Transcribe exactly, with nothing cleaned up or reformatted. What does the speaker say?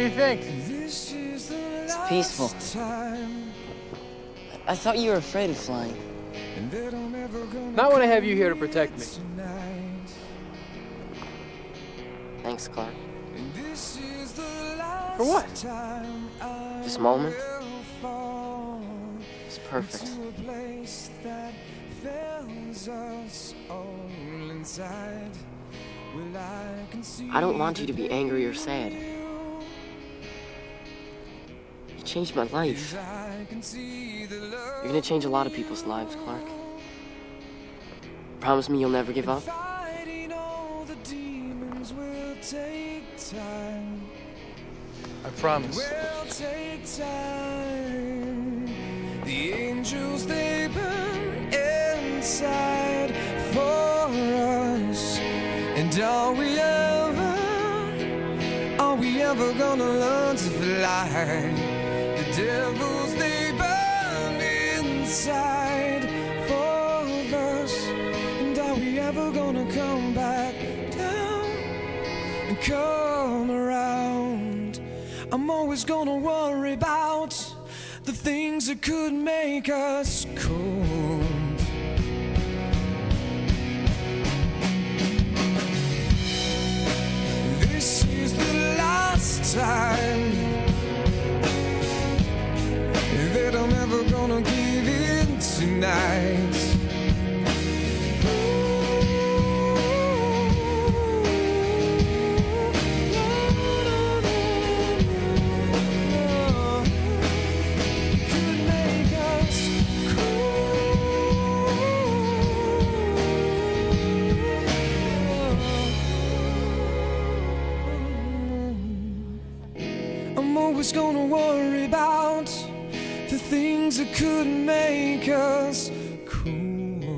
do you think? It's peaceful. I thought you were afraid of flying. Not when I have you here to protect me. Thanks, Clark. For what? This moment is perfect. I don't want you to be angry or sad. You changed my life. You're gonna change a lot of people's lives, Clark. Promise me you'll never give up? I promise. The angels they burn inside for us. And are we ever, are we ever gonna learn to fly? The devils they burn inside for us. And are we ever gonna come back down and come around? I'm always gonna worry about the things that could make us cold. This is the last time that I'm ever gonna give in tonight. Was gonna worry about the things that could make us cool.